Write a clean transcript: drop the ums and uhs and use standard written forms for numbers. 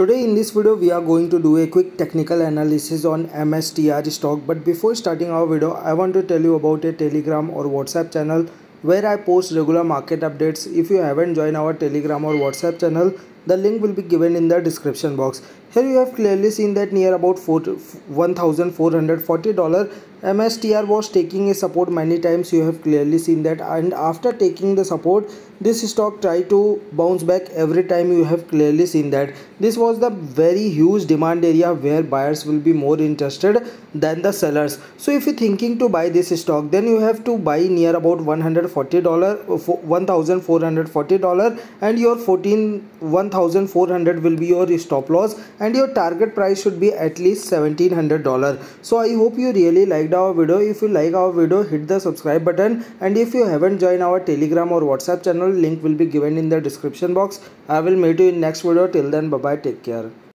Today in this video we are going to do a quick technical analysis on MSTR stock, but before starting our video I want to tell you about a Telegram or WhatsApp channel where I post regular market updates. If you haven't joined our Telegram or WhatsApp channel, the link will be given in the description box. Here you have clearly seen that near about $1,440 MSTR was taking a support many times. You have clearly seen that, and after taking the support this stock tried to bounce back every time. You have clearly seen that this was the very huge demand area where buyers will be more interested than the sellers. So if you're thinking to buy this stock, then you have to buy near about $1,440 and your 1,400 will be your stop loss, and your target price should be at least $1,700. So I hope you really liked our video. If you like our video, hit the subscribe button, and if you haven't joined our Telegram or WhatsApp channel, link will be given in the description box. I will meet you in next video. Till then, bye bye, take care.